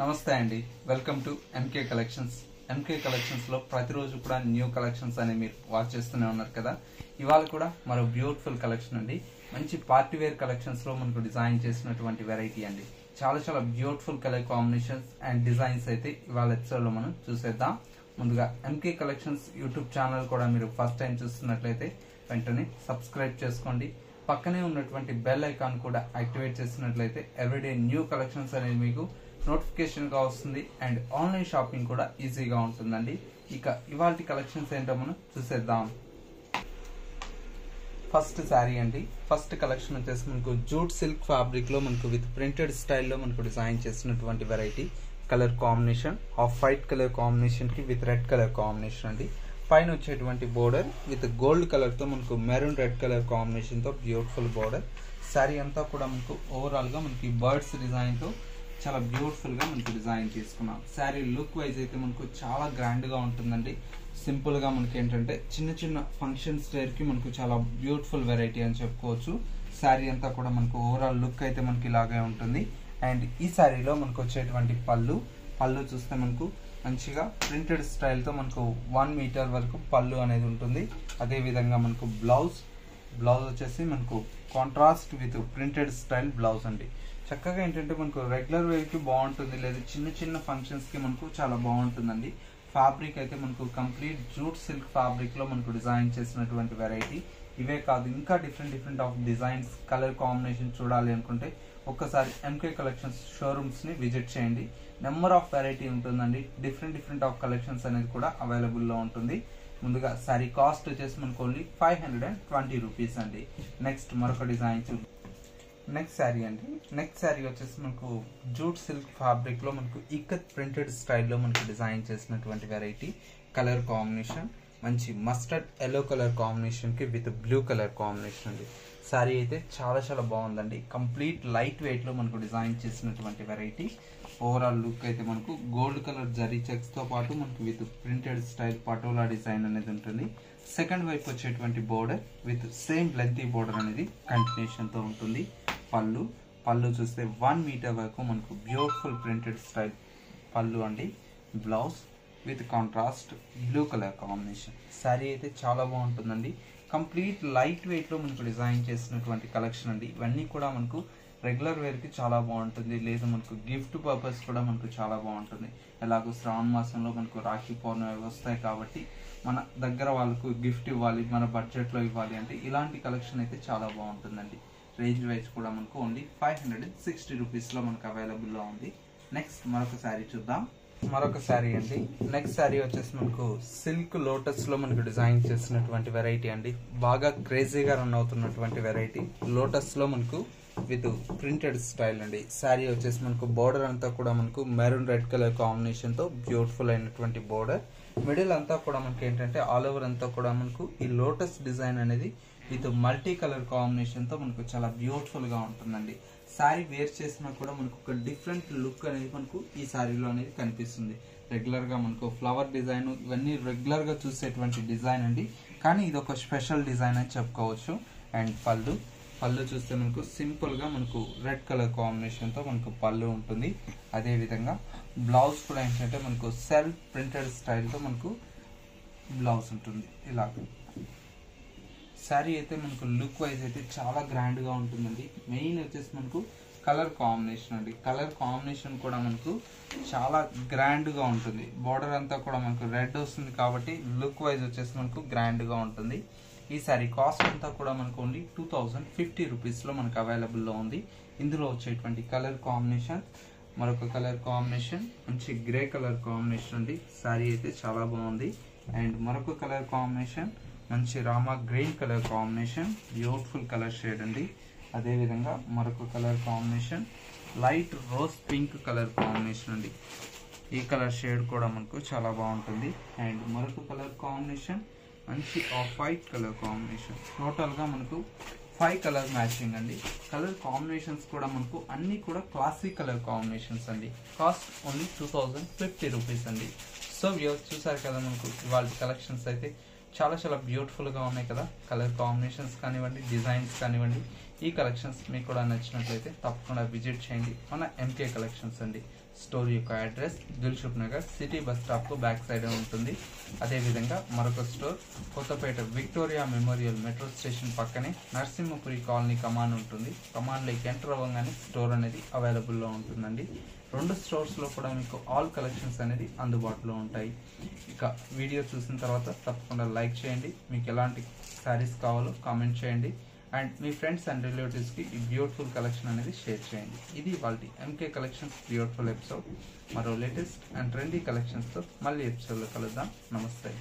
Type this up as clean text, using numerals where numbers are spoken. నమస్తే అండి, welcome to M K collections. ఎంకే కలెక్షన్స్లో ప్రతిరోజు కూడా న్యూ కలెక్షన్స్ అనేవి మీరు వాచ్ చేస్తూనే ఉన్నారు కదా. ఇవాళ కూడా మరో బ్యూటిఫుల్ కలెక్షన్ అండి. మంచి పార్టీ వేర్ కలెక్షన్స్లో మనకు డిజైన్ చేసినటువంటి వెరైటీ అండి. చాలా చాలా beautiful colour combinations and designs అయితే ఇవాళ ఎపిసోడ్లో మనం చూసేద్దాం. ముందుగా ఎంకే కలెక్షన్స్ యూట్యూబ్ ఛానల్ కూడా మీరు ఫస్ట్ టైం చూస్తున్నట్లయితే వెంటనే సబ్స్క్రైబ్ చేసుకోండి. పక్కనే ఉన్నటువంటి బెల్ ఐకాన్ కూడా యాక్టివేట్ చేసినట్లయితే ఎవ్రీడే న్యూ కలెక్షన్స్ అనేది మీకు నోటిఫికేషన్ గా వస్తుంది అండ్ ఆన్లైన్ షాపింగ్ కూడా ఈజీగా ఉంటుందండి. ఇక ఇవాల్టి కలెక్షన్స్ ఏంటో మనం చూసేద్దాం. ఫస్ట్ శారీ అండి. ఫస్ట్ కలెక్షన్ వచ్చేసి మనకు జూట్ సిల్క్ ఫ్యాబ్రిక్ లో మనకు విత్ ప్రింటెడ్ స్టైల్లో మనకు డిజైన్ చేసినటువంటి variety. Colour combination off white colour combination కి విత్ రెడ్ కలర్ కాంబినేషన్ అండి. పైన వచ్చేటువంటి బోర్డర్ విత్ గోల్డ్ కలర్ తో మనకు మెరూన్ రెడ్ కలర్ కాంబినేషన్ తో బ్యూటిఫుల్ బోర్డర్. శారీ అంతా కూడా మనకు ఓవరాల్ గా మనకి బర్డ్స్ డిజైన్ తో చాలా బ్యూటిఫుల్ గా మనకి డిజైన్ చేసుకున్నాం. శారీ లుక్ వైజ్ అయితే మనకు చాలా గ్రాండ్ గా ఉంటుందండి. సింపుల్ గా మనకి ఏంటంటే చిన్న చిన్న ఫంక్షన్స్ వేర్ కి మనకు చాలా బ్యూటిఫుల్ వెరైటీ అని చెప్పుకోవచ్చు. శారీ అంతా కూడా మనకు ఓవరాల్ లుక్ అయితే మనకి ఇలాగే ఉంటుంది. అండ్ ఈ శారీలో మనకు వచ్చేటువంటి పళ్ళు చూస్తే మనకు మంచిగా ప్రింటెడ్ స్టైల్తో మనకు 1 మీటర్ వరకు పళ్ళు అనేది ఉంటుంది. అదేవిధంగా మనకు బ్లౌజ్ వచ్చేసి మనకు contrast with printed style blouse అండి. చక్కగా ఏంటంటే మనకు రెగ్యులర్ వేర్కి బాగుంటుంది, లేదా చిన్న చిన్న ఫంక్షన్స్కి మనకు చాలా బాగుంటుందండి. ఫ్యాబ్రిక్ అయితే మనకు కంప్లీట్ జూట్ సిల్క్ ఫ్యాబ్రిక్లో మనకు డిజైన్ చేసినటువంటి వెరైటీ. ఇవే కాదు, ఇంకా different of designs, colour combination చూడాలి అనుకుంటే ఒక్కసారి ఎంకే కలెక్షన్స్ షోరూమ్స్ని విజిట్ చేయండి. నెంబర్ ఆఫ్ వెరైటీ ఉంటుందండి. డిఫరెంట్ ఆఫ్ కలెక్షన్స్ అనేది కూడా అవైలబుల్లో ఉంటుంది. ముందుగా శారీ కాస్ట్ వచ్చేసి మనకు ఓన్లీ 520 రూపీస్ అండి. నెక్స్ట్ మరొక డిజైన్ చూద్దాం. నెక్స్ట్ శారీ అండి. నెక్స్ట్ శారీ వచ్చేసి మనకు జూట్ సిల్క్ ఫ్యాబ్రిక్లో మనకు ఇక్కత్ ప్రింటెడ్ స్టైల్లో మనకు డిజైన్ చేసినటువంటి వెరైటీ. కలర్ కాంబినేషన్ మంచి మస్టర్డ్ ఎల్లో కలర్ కాంబినేషన్కి విత్ బ్లూ కలర్ కాంబినేషన్ అండి. శారీ అయితే చాలా చాలా బాగుందండి. కంప్లీట్ లైట్ వెయిట్లో మనకు డిజైన్ చేసినటువంటి వెరైటీ. ఓవరాల్ లుక్ అయితే మనకు గోల్డ్ కలర్ జరీ చెక్స్తో పాటు మనకు with printed style Patola design అనేది ఉంటుంది. సెకండ్ వైపు వచ్చేటువంటి border with same lengthy border అనేది కంటిన్యూషన్తో ఉంటుంది. పళ్ళు చూస్తే 1 మీటర్ వరకు మనకు బ్యూటిఫుల్ ప్రింటెడ్ స్టైల్ పళ్ళు అండి. Blouse with contrast blue colour combination. Sari అయితే చాలా బాగుంటుందండి. కంప్లీట్ లైట్ వెయిట్లో మనకు డిజైన్ చేసినటువంటి కలెక్షన్ అండి. ఇవన్నీ కూడా మనకు రెగ్యులర్ వేర్కి చాలా బాగుంటుంది, లేదా మనకు గిఫ్ట్ పర్పస్ కూడా మనకు చాలా బాగుంటుంది. ఎలాగో శ్రావణ మాసంలో మనకు రాఖీ పౌర్ణమి వస్తాయి కాబట్టి మన దగ్గర వాళ్ళకు గిఫ్ట్ ఇవ్వాలి, మన బడ్జెట్లో ఇవ్వాలి అంటే ఇలాంటి కలెక్షన్ అయితే చాలా బాగుంటుందండి. రేంజ్ వైజ్ కూడా మనకు ఓన్లీ 560 రూపీస్లో మనకు అవైలబుల్లో ఉంది. నెక్స్ట్ మరొక శారీ చూద్దాం. మరొక శారీ అండి. నెక్స్ట్ శారీ వచ్చేసి మనకు సిల్క్ లోటస్ లో మనకు డిజైన్ చేసినటువంటి వెరైటీ అండి. బాగా క్రేజీగా రన్ అవుతున్నటువంటి వెరైటీ లోటస్ లో మనకు విత్ ప్రింటెడ్ స్టైల్ అండి. శారీ వచ్చేసి మనకు బోర్డర్ అంతా కూడా మనకు మెరూన్ రెడ్ కలర్ కాంబినేషన్ తో బ్యూటిఫుల్ అయినటువంటి బోర్డర్. మిడిల్ అంతా కూడా మనకి ఏంటంటే ఆల్ ఓవర్ అంతా కూడా మనకు ఈ లోటస్ డిజైన్ అనేది విత్ మల్టీ కలర్ కాంబినేషన్ తో మనకు చాలా బ్యూటిఫుల్ గా ఉంటుందండి. శారీ వేర్ చేసినా కూడా మనకు ఒక డిఫరెంట్ లుక్ అనేది మనకు ఈ శారీలో అనేది కనిపిస్తుంది. రెగ్యులర్ గా మనకు ఫ్లవర్ డిజైన్ ఇవన్నీ రెగ్యులర్ గా చూసేటువంటి డిజైన్ అండి, కానీ ఇది ఒక స్పెషల్ డిజైన్ అని చెప్పుకోవచ్చు. అండ్ పళ్ళు చూస్తే మనకు సింపుల్ గా మనకు రెడ్ కలర్ కాంబినేషన్ తో మనకు పళ్ళు ఉంటుంది. అదే విధంగా బ్లౌజ్ కూడా ఏంటంటే మనకు సెల్ఫ్ ప్రింటెడ్ స్టైల్ తో మనకు బ్లౌజ్ ఉంటుంది. ఇలా శారీ అయితే మనకు లుక్ వైజ్ అయితే చాలా గ్రాండ్గా ఉంటుందండి. మెయిన్ వచ్చేసి మనకు కలర్ కాంబినేషన్ అండి. కలర్ కాంబినేషన్ కూడా మనకు చాలా గ్రాండ్గా ఉంటుంది. బార్డర్ అంతా కూడా మనకు రెడ్ వస్తుంది కాబట్టి లుక్ వైజ్ వచ్చేసి మనకు గ్రాండ్గా ఉంటుంది. ఈ శారీ కాస్ట్ అంతా కూడా మనకు ఓన్లీ 2050 రూపీస్లో మనకు అవైలబుల్లో ఉంది. ఇందులో వచ్చేటువంటి కలర్ కాంబినేషన్, మరొక కలర్ కాంబినేషన్ మంచి గ్రే కలర్ కాంబినేషన్ అండి. శారీ అయితే చాలా బాగుంది. అండ్ మరొక కలర్ కాంబినేషన్ మంచి Rama green colour combination, beautiful colour shade అండి. అదేవిధంగా మరొక colour combination light rose pink colour combination అండి. ఈ కలర్ షేడ్ కూడా మనకు చాలా బాగుంటుంది. అండ్ మరొక కలర్ కాంబినేషన్ మంచి ఆఫ్ వైట్ కలర్ కాంబినేషన్. టోటల్గా మనకు 5 కలర్ మ్యాచింగ్ అండి. కలర్ కాంబినేషన్స్ కూడా మనకు అన్నీ కూడా క్లాసిక్ కలర్ కాంబినేషన్స్ అండి. కాస్ట్ ఓన్లీ 2050 రూపీస్ అండి. సో వ్యూవర్స్ చూసారు కదా, మనకు ఇవాళ కలెక్షన్స్ అయితే చాలా చాలా బ్యూటిఫుల్గా ఉన్నాయి కదా. కలర్ కాంబినేషన్స్ కానివ్వండి, డిజైన్స్ కానివ్వండి, ఈ కలెక్షన్స్ మీకు కూడా నచ్చినట్లయితే తప్పకుండా విజిట్ చేయండి మన ఎంకే కలెక్షన్స్ అండి. स्टोर अड्रेस दिलशुक नगर सिटी बस स्टॉप को बैक साइड में अदे विधंगा मरोक store Kothapet Victoria memorial metro station पक्कने नरसिंहपुरी कॉलनी कमान उंटुंदी कमान लोकी एंटर अवगाने स्टोर अनेदी अवेलबుల్ लो उंटुंदी रेंडु स्टोर्स लो कूडा मीकु आल कलेक्शन्स अनेदी अंदुबाटुलो उंटाई। इक वीडियो चूसिन तर्वात तप्पकुंडा लाइक चेयंडी मीकु एलांटि सारीस कावालो कामेंट चेयंडी అండ్ మీ ఫ్రెండ్స్ అండ్ రిలేటివ్స్ కి ఈ బ్యూటిఫుల్ కలెక్షన్ అనేది షేర్ చేయండి। ఇది ఇవాల్టి ఎంకే కలెక్షన్స్ బ్యూటిఫుల్ ఎపిసోడ్। మరో లేటెస్ట్ అండ్ ట్రెండీ కలెక్షన్స్ తో మళ్ళీ ఎపిసోడ్ లో కలుద్దాం। నమస్తే।